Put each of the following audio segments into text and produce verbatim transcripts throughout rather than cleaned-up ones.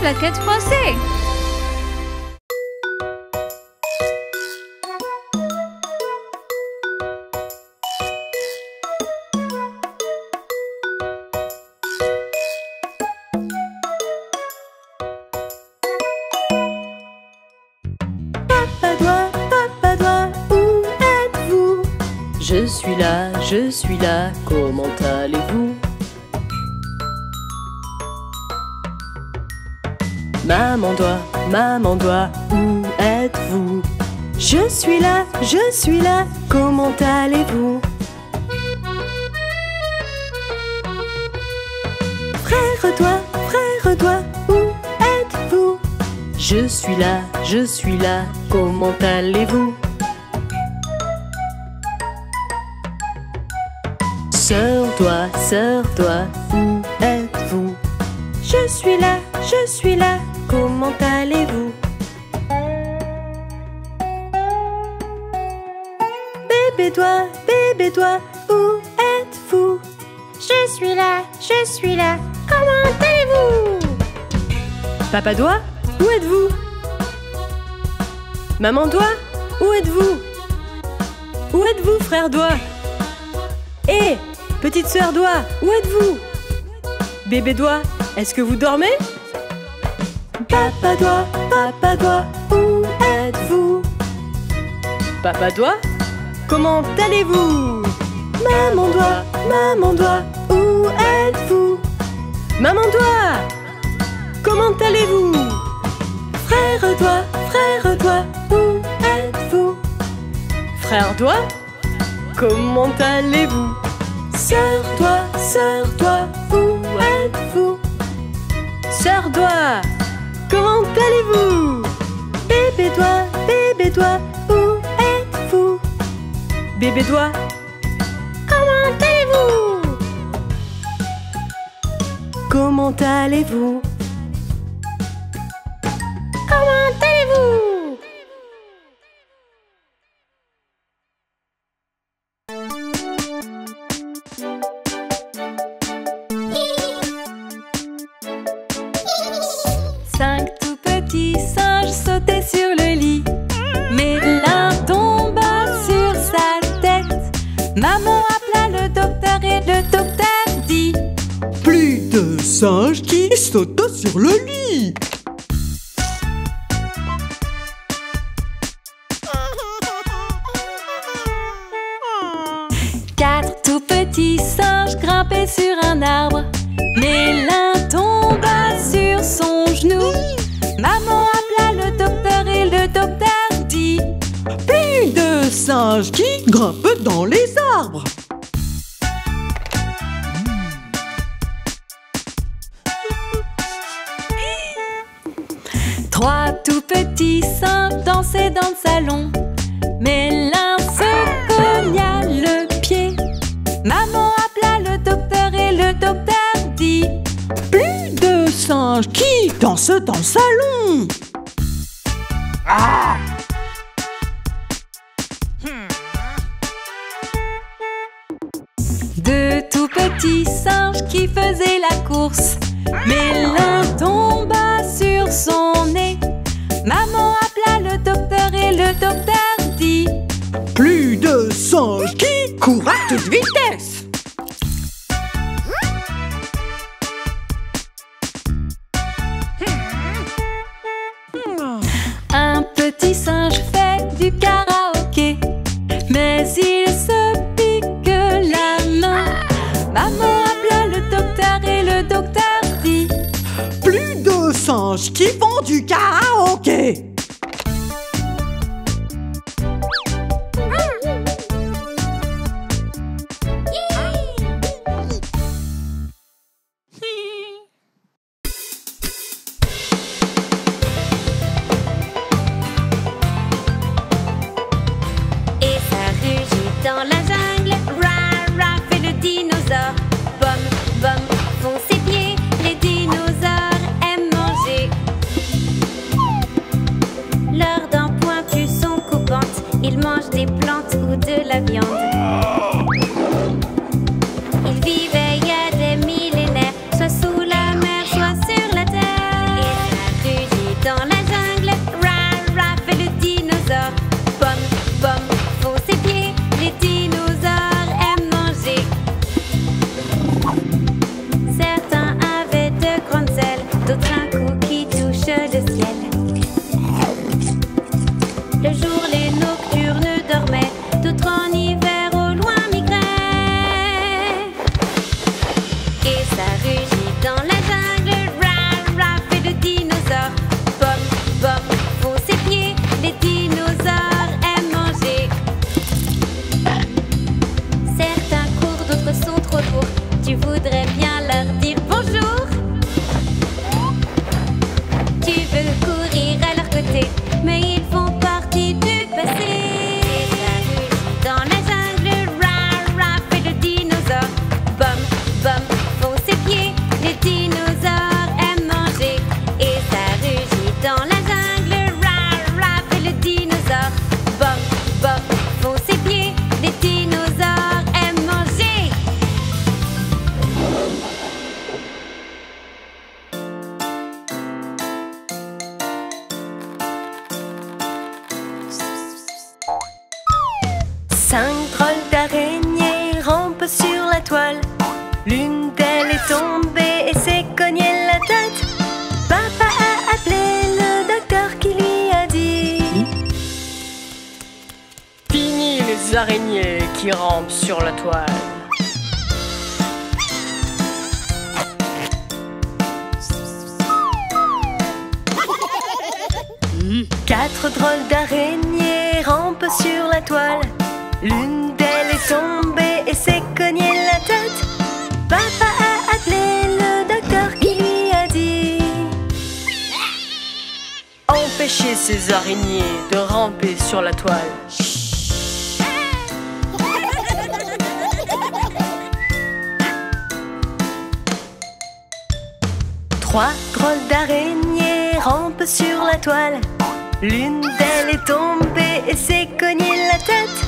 plaquettes froissées. Je suis là, je suis là, comment allez-vous? Maman doigt, maman doigt, où êtes-vous? Je suis là, je suis là, comment allez-vous? Frère doigt, frère doigt, où êtes-vous? Je suis là, je suis là, comment allez-vous? Sœur toi, sœur toi, où êtes-vous? Je suis là, je suis là, comment allez-vous? Bébé toi, bébé toi, où êtes-vous? Je suis là, je suis là, comment allez-vous? Papa doigt, où êtes-vous? Maman doigt, où êtes-vous? Où êtes-vous frère doigt? Hé! Petite sœur doigt, où êtes-vous? Bébé doigt, est-ce que vous dormez? Papa doigt, papa doigt, où êtes-vous? Papa doigt, comment allez-vous? Maman doigt, maman doigt, où êtes-vous? Maman doigt, comment allez-vous? Frère doigt, frère doigt, où êtes-vous? Frère doigt, comment allez-vous? Sœur doigt, sœur doigt, où êtes-vous? Sœur doigt, comment allez-vous? Bébé doigt, bébé doigt, où êtes-vous? Bébé doigt, comment allez-vous? Comment allez-vous? Comment allez-vous? Singe qui sauta sur le lit. Quatre tout petits singes grimpaient sur un arbre, mais l'un tomba sur son genou. Maman appela le docteur et le docteur dit: plus de singes qui grimpent dans les arbres. Trois tout petits singes dansaient dans le salon, mais l'un se cogna le pied. Maman appela le docteur et le docteur dit: plus de singes qui dansent dans le salon. Ah! Deux tout petits singes qui faisaient la course, mais l'un tomba sur son nez. Maman appela le docteur et le docteur dit: plus de singes qui courent à toute vitesse. Un petit singe fait du karaoké, mais il se pique la main. Maman appela le docteur et le docteur dit: plus de singes qui font du karaoké. Ils vivaient il y a des millénaires, soit sous la mer, soit sur la terre. tu voudrais bien leur dire bonjour. Tu veux courir à leur côté, mais ils font partie du passé. Dans la jungle, ra-ra fait le dinosaure. Bom, bom, font ses pieds. Les dinosaures aiment manger. Et ça rugit dans la jungle, ra-ra fait le dinosaure. Bom, bom, font ses pieds. Les dinosaures aiment manger. Cinq drôles d'araignées rampent sur la toile. L'une d'elles est tombée et s'est cognée la tête. Papa a appelé le docteur qui lui a dit: fini les araignées qui rampent sur la toile. Quatre drôles d'araignées rampent sur la toile. L'une d'elles est tombée et s'est cognée la tête. Papa a appelé le docteur qui lui a dit: empêchez ces araignées de ramper sur la toile. Trois drôles d'araignées rampent sur la toile. L'une d'elles est tombée et s'est cognée la tête.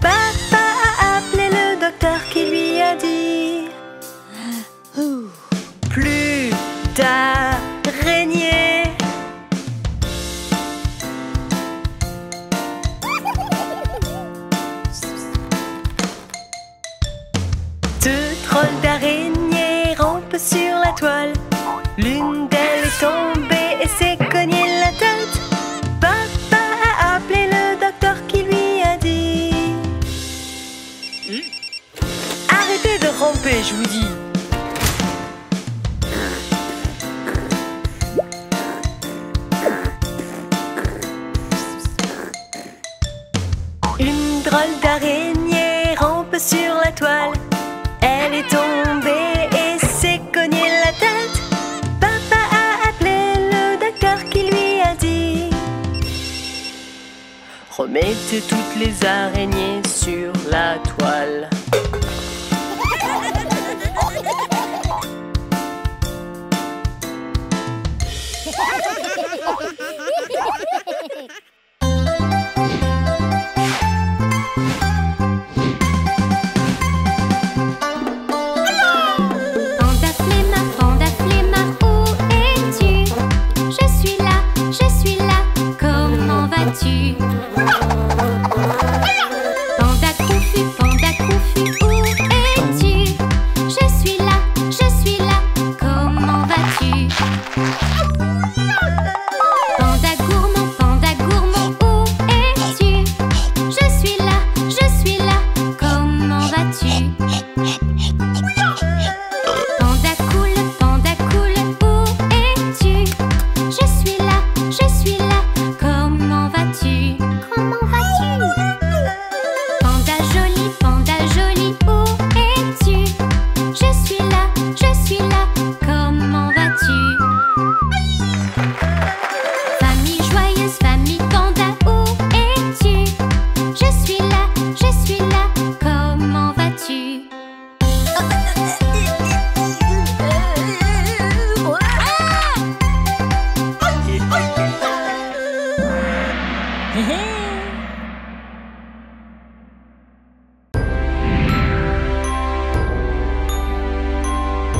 Papa a appelé le docteur qui lui a dit: plus d'araignées. Deux drôles d'araignées rampent sur la toile. L'une d'elles est tombée et s'est cognée la tête. Papa a appelé le docteur qui lui a dit: arrêtez de ramper, je vous dis. Une drôle d'araignée rampe sur la toile. Elle est tombée et s'est cognée la tête. Papa a appelé le docteur qui lui a dit: remettez toutes les araignées sur la toile.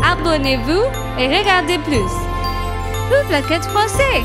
Abonnez-vous et regardez plus. Vous plaquez français.